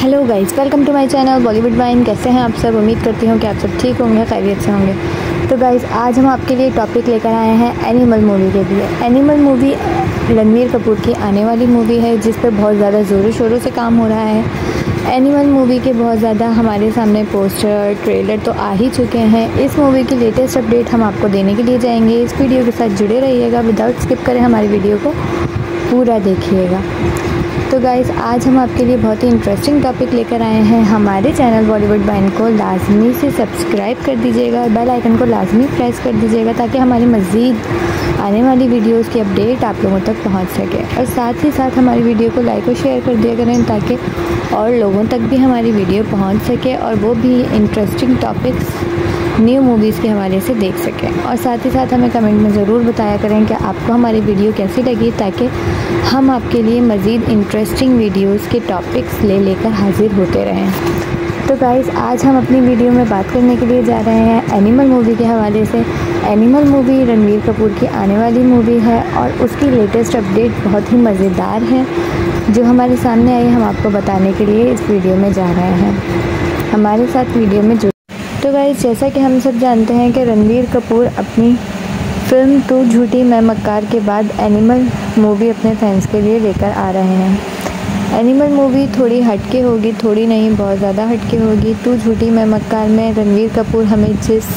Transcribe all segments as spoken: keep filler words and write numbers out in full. Hello guys, welcome to my channel Bollywood wine. कैसे हैं आप सब? उम्मीद करती हूँ कि आप सब ठीक होंगे, खैरियत से होंगे। तो गाइज़, आज हम आपके लिए टॉपिक लेकर आए हैं एनिमल मूवी के लिए। एनिमल मूवी रणबीर कपूर की आने वाली मूवी है जिस पर बहुत ज़्यादा ज़ोरों शोरों से काम हो रहा है। एनिमल मूवी के बहुत ज़्यादा हमारे सामने पोस्टर ट्रेलर तो आ ही चुके हैं। इस मूवी की लेटेस्ट अपडेट हम आपको देने के लिए जाएंगे। इस वीडियो के साथ जुड़े रहिएगा, विदाउट स्किप करें हमारी वीडियो को पूरा देखिएगा। तो गाइज़, आज हम आपके लिए बहुत ही इंटरेस्टिंग टॉपिक लेकर आए हैं। हमारे चैनल बॉलीवुड वाइन को लाजमी से सब्सक्राइब कर दीजिएगा और बेल आइकन को लाजमी प्रेस कर दीजिएगा ताकि हमारी मज़ीद आने वाली वीडियोस की अपडेट आप लोगों तक पहुंच सके। और साथ ही साथ हमारी वीडियो को लाइक और शेयर कर दिया करें ताकि और लोगों तक भी हमारी वीडियो पहुँच सके और वो भी इंटरेस्टिंग टॉपिक्स न्यू मूवीज़ के हवाले से देख सकें। और साथ ही साथ हमें कमेंट में ज़रूर बताया करें कि आपको हमारी वीडियो कैसी लगी, ताकि हम आपके लिए मज़ीद इंटरेस्टिंग वीडियोस के टॉपिक्स ले लेकर हाजिर होते रहें। तो गाइज़, आज हम अपनी वीडियो में बात करने के लिए जा रहे हैं एनिमल मूवी के हवाले से। एनिमल मूवी रणबीर कपूर की आने वाली मूवी है और उसकी लेटेस्ट अपडेट बहुत ही मज़ेदार है जो हमारे सामने आई, हम आपको बताने के लिए इस वीडियो में जा रहे हैं। हमारे साथ वीडियो में जुड़ तो गाइज़, जैसा कि हम सब जानते हैं कि रणबीर कपूर अपनी फ़िल्म तो झूठी मैं मक्कार के बाद एनिमल मूवी अपने फैंस के लिए लेकर आ रहे हैं। एनिमल मूवी थोड़ी हटके होगी, थोड़ी नहीं बहुत ज़्यादा हटके होगी। तो झूठी मैं मक्कार में रणबीर कपूर हमें जिस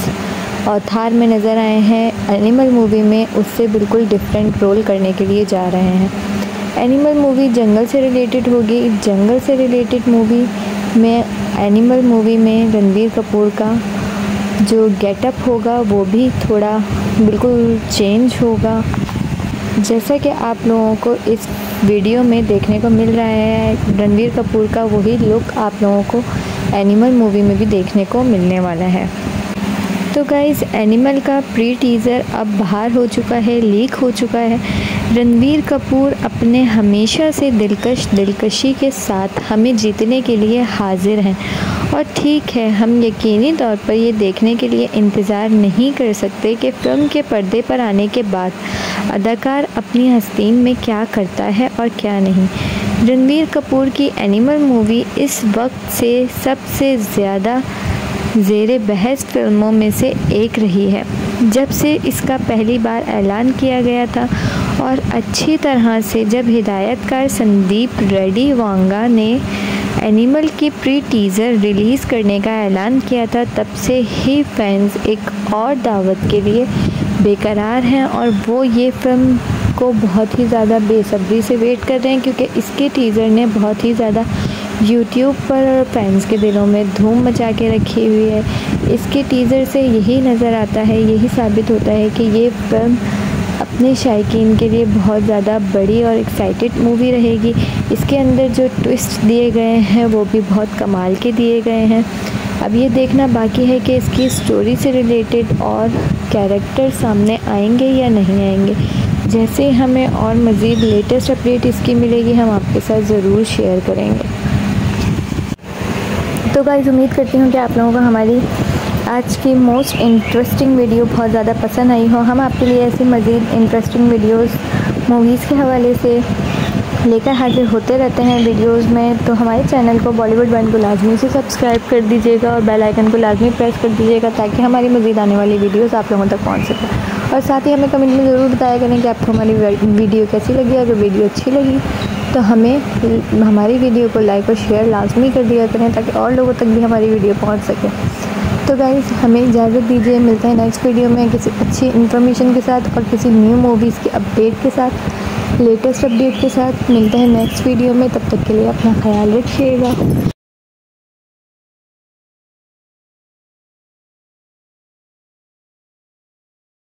औथार में नज़र आए हैं एनिमल मूवी में, उससे बिल्कुल डिफरेंट रोल करने के लिए जा रहे हैं। एनिमल मूवी जंगल से रिलेटेड होगी। जंगल से रिलेटेड मूवी में एनिमल मूवी में रणबीर कपूर का जो गेटअप होगा वो भी थोड़ा बिल्कुल चेंज होगा, जैसा कि आप लोगों को इस वीडियो में देखने को मिल रहा है। रणबीर कपूर का वही लुक आप लोगों को एनिमल मूवी में भी देखने को मिलने वाला है। तो गाइज़, एनिमल का प्री टीज़र अब बाहर हो चुका है, लीक हो चुका है। रणबीर कपूर अपने हमेशा से दिलकश दिलकशी के साथ हमें जीतने के लिए हाजिर हैं और ठीक है, हम यकीनी तौर पर ये देखने के लिए इंतज़ार नहीं कर सकते कि फ़िल्म के पर्दे पर आने के बाद अदाकार अपनी हस्तीन में क्या करता है और क्या नहीं। रणबीर कपूर की एनिमल मूवी इस वक्त से सबसे ज़्यादा ज़ेरे बहस फिल्मों में से एक रही है जब से इसका पहली बार ऐलान किया गया था, और अच्छी तरह से जब हिदायतकार संदीप रेड्डी वांगा ने एनिमल की प्री टीज़र रिलीज़ करने का ऐलान किया था, तब से ही फैंस एक और दावत के लिए बेकरार हैं और वो ये फिल्म को बहुत ही ज़्यादा बेसब्री से वेट कर रहे हैं क्योंकि इसके टीज़र ने बहुत ही ज़्यादा यूट्यूब पर फैंस के दिलों में धूम मचा के रखी हुई है। इसके टीज़र से यही नज़र आता है, यही साबित होता है कि ये फिल्म अपने शायकीन के लिए बहुत ज़्यादा बड़ी और एक्साइटेड मूवी रहेगी। इसके अंदर जो ट्विस्ट दिए गए हैं वो भी बहुत कमाल के दिए गए हैं। अब ये देखना बाकी है कि इसकी स्टोरी से रिलेटेड और कैरेक्टर सामने आएंगे या नहीं आएंगे। जैसे हमें और मज़ीद लेटेस्ट अपडेट इसकी मिलेगी हम आपके साथ ज़रूर शेयर करेंगे। तो गाइज़, उम्मीद करती हूँ कि आप लोगों को हमारी आज की मोस्ट इंटरेस्टिंग वीडियो बहुत ज़्यादा पसंद आई हो। हम आपके लिए ऐसी मज़ीद इंटरेस्टिंग वीडियोस मूवीज़ के हवाले से लेकर हाजिर होते रहते हैं वीडियोस में। तो हमारे चैनल को बॉलीवुड वाइन को लाजमी से सब्सक्राइब कर दीजिएगा और बेल आइकन को लाजमी प्रेस कर दीजिएगा ताकि हमारी मज़ीद आने वाली वीडियोस आप लोगों तक पहुँच सकें। और साथ ही हमें कमेंट में ज़रूर बताया करें कि आपको हमारी वीडियो कैसी लगी। अगर वीडियो अच्छी लगी तो हमें हमारी वीडियो को लाइक और शेयर लाजमी कर दिया करें ताकि और लोगों तक भी हमारी वीडियो पहुंच सके। तो गाइज़, हमें इजाज़त दीजिए, मिलते हैं नेक्स्ट वीडियो में किसी अच्छी इन्फॉर्मेशन के साथ और किसी न्यू मूवीज़ की अपडेट के साथ, लेटेस्ट अपडेट के साथ। मिलते हैं नेक्स्ट वीडियो में, तब तक के लिए अपना ख्याल रखिएगा।